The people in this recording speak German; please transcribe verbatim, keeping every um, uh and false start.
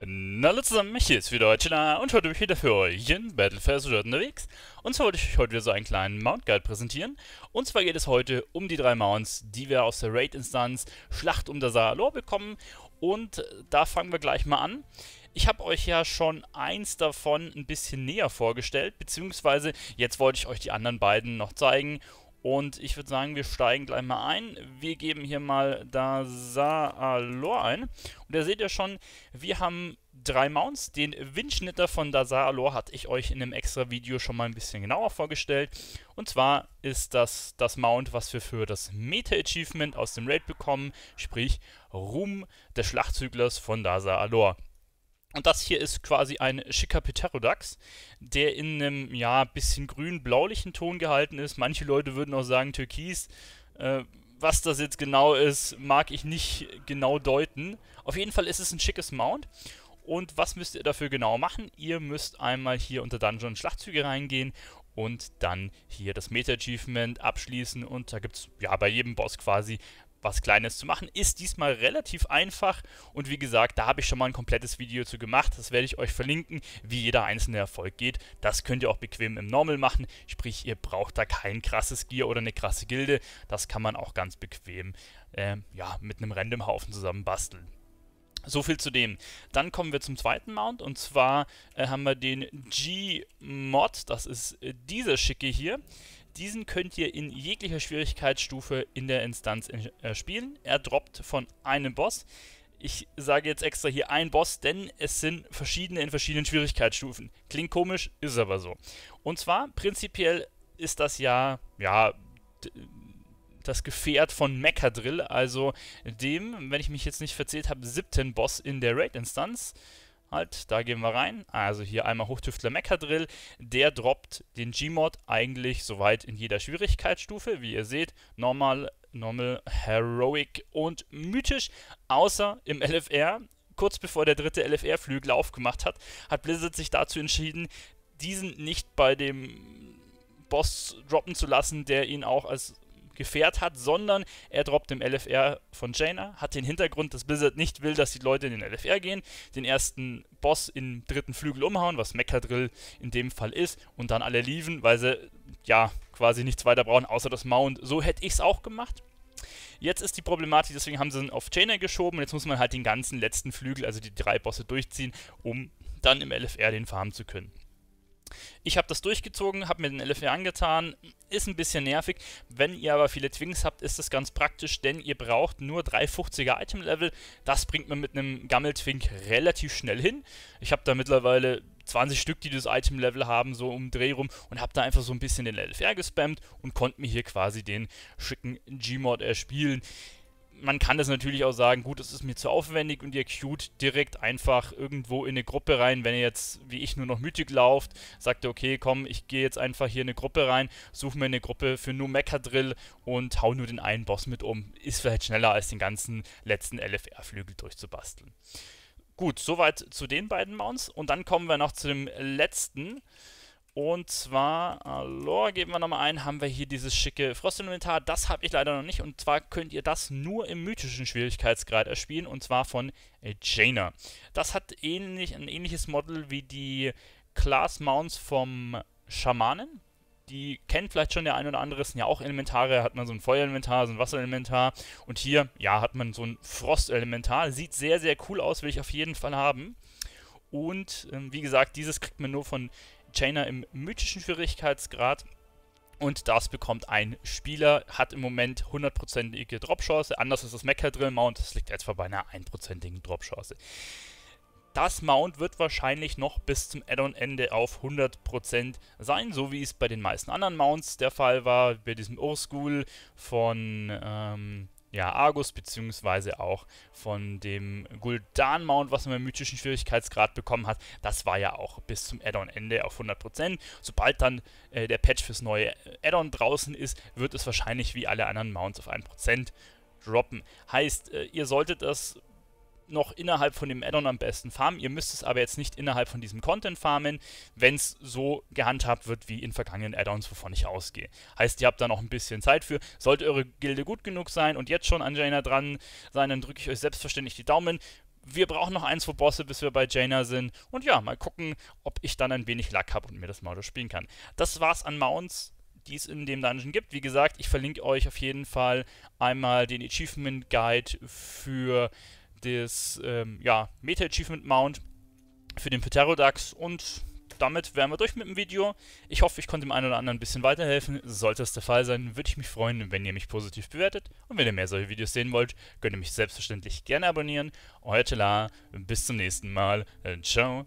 Na hallo zusammen, hier ist wieder Jaina und heute bin ich wieder für euch in Battle for Dazar'alor unterwegs. Und zwar wollte ich euch heute wieder so einen kleinen Mount Guide präsentieren. Und zwar geht es heute um die drei Mounts, die wir aus der Raid-Instanz Schlacht um Dazar'alor bekommen. Und da fangen wir gleich mal an. Ich habe euch ja schon eins davon ein bisschen näher vorgestellt, beziehungsweise jetzt wollte ich euch die anderen beiden noch zeigen. Und ich würde sagen, wir steigen gleich mal ein. Wir geben hier mal Dazar'alor ein. Und da seht ihr schon, wir haben drei Mounts. Den Windschnitter von Dazar'alor hatte ich euch in einem extra Video schon mal ein bisschen genauer vorgestellt. Und zwar ist das das Mount, was wir für das Meta-Achievement aus dem Raid bekommen, sprich Ruhm des Schlachtzüglers von Dazar'alor. Und das hier ist quasi ein schicker Pterodax, der in einem, ja, bisschen grün-blaulichen Ton gehalten ist. Manche Leute würden auch sagen türkis. Äh, was das jetzt genau ist, mag ich nicht genau deuten. Auf jeden Fall ist es ein schickes Mount. Und was müsst ihr dafür genau machen? Ihr müsst einmal hier unter Dungeon Schlachtzüge reingehen und dann hier das Meta-Achievement abschließen. Und da gibt es ja bei jedem Boss quasi was Kleines zu machen, ist diesmal relativ einfach und wie gesagt, da habe ich schon mal ein komplettes Video zu gemacht, das werde ich euch verlinken, wie jeder einzelne Erfolg geht. Das könnt ihr auch bequem im Normal machen, sprich ihr braucht da kein krasses Gear oder eine krasse Gilde, das kann man auch ganz bequem äh, ja, mit einem Random Haufen zusammen basteln. So viel zu dem. Dann kommen wir zum zweiten Mount und zwar äh, haben wir den G-Mod, das ist äh, dieser schicke hier. Diesen könnt ihr in jeglicher Schwierigkeitsstufe in der Instanz äh, spielen. Er droppt von einem Boss. Ich sage jetzt extra hier ein Boss, denn es sind verschiedene in verschiedenen Schwierigkeitsstufen. Klingt komisch, ist aber so. Und zwar, prinzipiell ist das ja, ja, das Gefährt von Mekkadrill, also dem, wenn ich mich jetzt nicht verzählt habe, siebten Boss in der Raid-Instanz. Halt, da gehen wir rein. Also hier einmal Hochtüftler Mekkadrill. Der droppt den G-Mod eigentlich soweit in jeder Schwierigkeitsstufe. Wie ihr seht, normal, normal, heroic und mythisch. Außer im L F R. Kurz bevor der dritte L F R-Flügel aufgemacht hat, hat Blizzard sich dazu entschieden, diesen nicht bei dem Boss droppen zu lassen, der ihn auch als Gefährt hat, sondern er droppt im L F R von Jaina, hat den Hintergrund, dass Blizzard nicht will, dass die Leute in den L F R gehen, den ersten Boss im dritten Flügel umhauen, was Mekkadrill in dem Fall ist, und dann alle leaven, weil sie ja quasi nichts weiter brauchen, außer das Mount. So hätte ich es auch gemacht. Jetzt ist die Problematik, deswegen haben sie ihn auf Jaina geschoben, und jetzt muss man halt den ganzen letzten Flügel, also die drei Bosse durchziehen, um dann im L F R den farmen zu können. Ich habe das durchgezogen, habe mir den L F R angetan, ist ein bisschen nervig. Wenn ihr aber viele Twinks habt, ist das ganz praktisch, denn ihr braucht nur drei fünfziger Item-Level. Das bringt man mit einem Gammel-Twink relativ schnell hin. Ich habe da mittlerweile zwanzig Stück, die das Item-Level haben, so um Dreh rum, und habe da einfach so ein bisschen den L F R gespammt und konnte mir hier quasi den schicken G-Mod erspielen. Man kann das natürlich auch sagen, gut, das ist mir zu aufwendig, und ihr queuet direkt einfach irgendwo in eine Gruppe rein. Wenn ihr jetzt, wie ich, nur noch mythisch lauft, sagt ihr, okay, komm, ich gehe jetzt einfach hier in eine Gruppe rein, suche mir eine Gruppe für nur Mekkadrill und hau nur den einen Boss mit um. Ist vielleicht schneller, als den ganzen letzten L F R-Flügel durchzubasteln. Gut, soweit zu den beiden Mounts. Und dann kommen wir noch zu dem letzten. Und zwar, Dazar'alor, geben wir nochmal ein, haben wir hier dieses schicke Frostinventar. Das habe ich leider noch nicht, und zwar könnt ihr das nur im mythischen Schwierigkeitsgrad erspielen, und zwar von Jaina. Das hat ähnlich, ein ähnliches Model wie die Class Mounts vom Schamanen. Die kennt vielleicht schon der ein oder andere, sind ja auch Elementare, hat man so ein Feuerelementar, so ein Wasserelementar, und hier, ja, hat man so ein Frostelementar. Sieht sehr, sehr cool aus, will ich auf jeden Fall haben. Und, ähm, wie gesagt, dieses kriegt man nur von Jaina im mythischen Schwierigkeitsgrad, und das bekommt ein Spieler, hat im Moment hundertprozentige Dropchance, anders ist das Mekkadrill Mount, das liegt etwa bei einer einprozentigen Dropchance. Das Mount wird wahrscheinlich noch bis zum Add-on-Ende auf hundert Prozent sein, so wie es bei den meisten anderen Mounts der Fall war, bei diesem Oldschool von ähm, ja, Argus, beziehungsweise auch von dem Gul'dan-Mount, was man im mythischen Schwierigkeitsgrad bekommen hat. Das war ja auch bis zum Add-on-Ende auf hundert Prozent. Sobald dann äh, der Patch fürs neue Add-on draußen ist, wird es wahrscheinlich wie alle anderen Mounts auf ein Prozent droppen. Heißt, äh, ihr solltet das noch innerhalb von dem Add-on am besten farmen. Ihr müsst es aber jetzt nicht innerhalb von diesem Content farmen, wenn es so gehandhabt wird wie in vergangenen Add-ons, wovon ich ausgehe. Heißt, ihr habt da noch ein bisschen Zeit für. Sollte eure Gilde gut genug sein und jetzt schon an Jaina dran sein, dann drücke ich euch selbstverständlich die Daumen. Wir brauchen noch ein, zwei Bosse, bis wir bei Jaina sind. Und ja, mal gucken, ob ich dann ein wenig Luck habe und mir das Model spielen kann. Das war's an Mounts, die es in dem Dungeon gibt. Wie gesagt, ich verlinke euch auf jeden Fall einmal den Achievement Guide für das ähm, ja, Meta-Achievement Mount, für den Pterodax. Und damit wären wir durch mit dem Video. Ich hoffe, ich konnte dem einen oder anderen ein bisschen weiterhelfen. Sollte es der Fall sein, würde ich mich freuen, wenn ihr mich positiv bewertet. Und wenn ihr mehr solche Videos sehen wollt, könnt ihr mich selbstverständlich gerne abonnieren. Euer Telar, bis zum nächsten Mal. Ciao.